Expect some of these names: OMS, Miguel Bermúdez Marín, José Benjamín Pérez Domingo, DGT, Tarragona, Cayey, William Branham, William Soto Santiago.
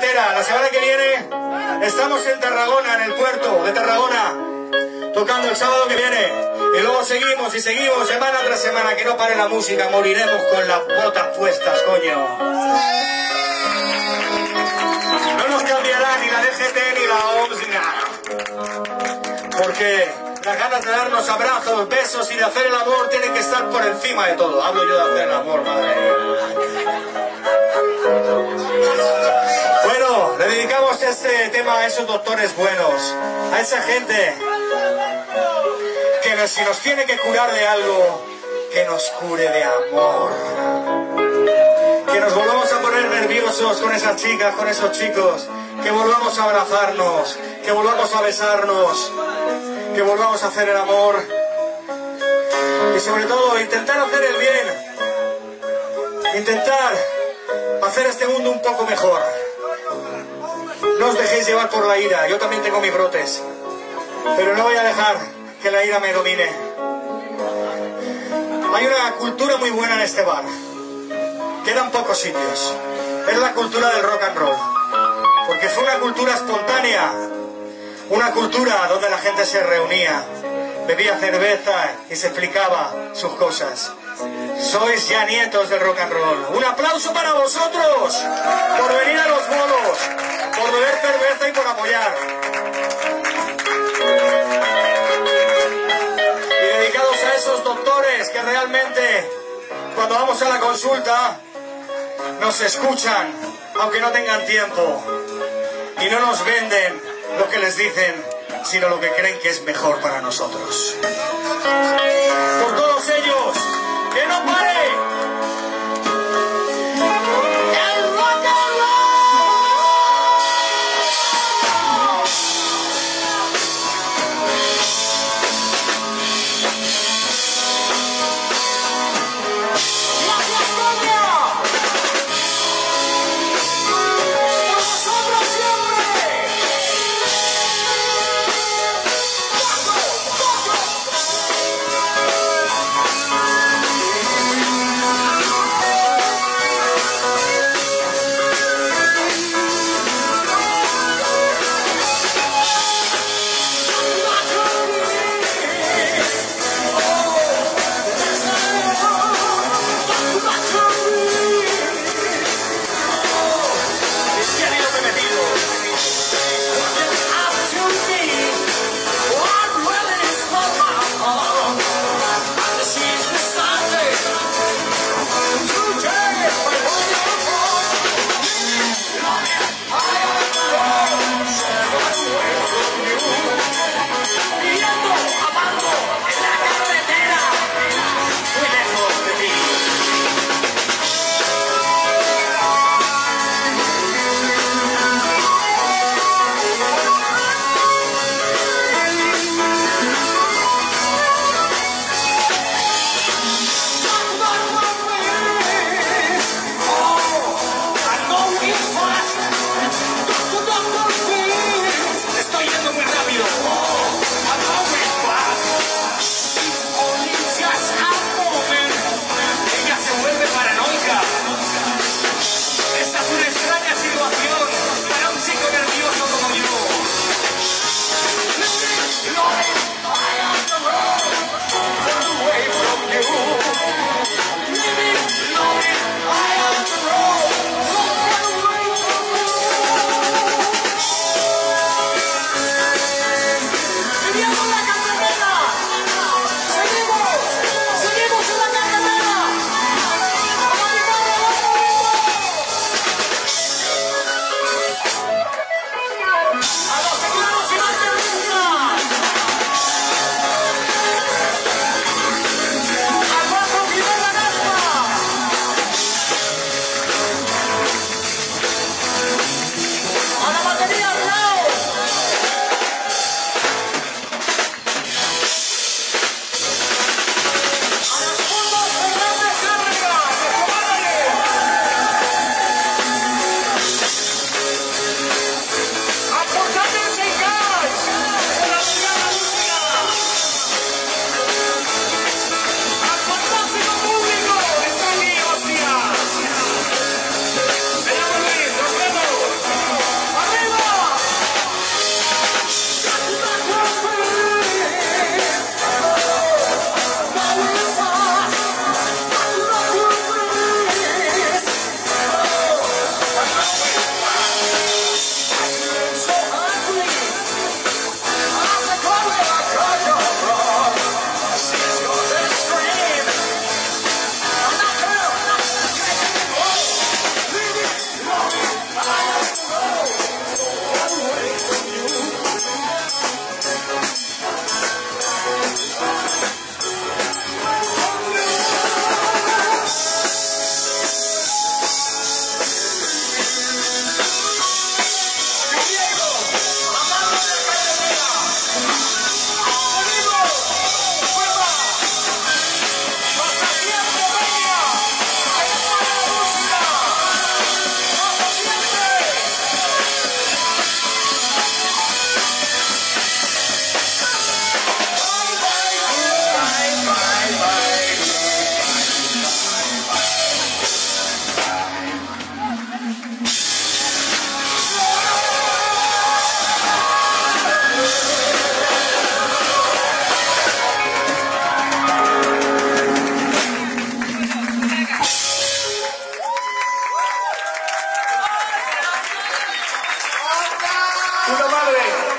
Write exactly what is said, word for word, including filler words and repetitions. carretera. La semana que viene estamos en Tarragona, en el puerto de Tarragona, tocando el sábado que viene. Y luego seguimos y seguimos semana tras semana. Que no pare la música, moriremos con las botas puestas, coño. No nos cambiará ni la D G T ni la O M S ni nada. Porque las ganas de darnos abrazos, besos y de hacer el amor tienen que estar por encima de todo. Hablo yo de hacer el amor, madre. Bueno, le dedicamos este tema a esos doctores buenos, a esa gente que si nos tiene que curar de algo, que nos cure de amor. Que nos volvamos a poner nerviosos con esas chicas, con esos chicos, que volvamos a abrazarnos, que volvamos a besarnos, que volvamos a hacer el amor y sobre todo intentar hacer el bien, intentar hacer este mundo un poco mejor. No os dejéis llevar por la ira. Yo también tengo mis brotes, pero no voy a dejar que la ira me domine. Hay una cultura muy buena en este bar, quedan pocos sitios. Es la cultura del rock and roll, porque fue una cultura espontánea. Una cultura donde la gente se reunía, bebía cerveza y se explicaba sus cosas. Sois ya nietos del rock and roll. ¡Un aplauso para vosotros! Por venir a los bolos, por beber cerveza y por apoyar. Y dedicados a esos doctores que realmente, cuando vamos a la consulta, nos escuchan, aunque no tengan tiempo. Y no nos venden lo que les dicen, sino lo que creen que es mejor para nosotros. Por todos ellos, ¡que no pare! ¡Una madre!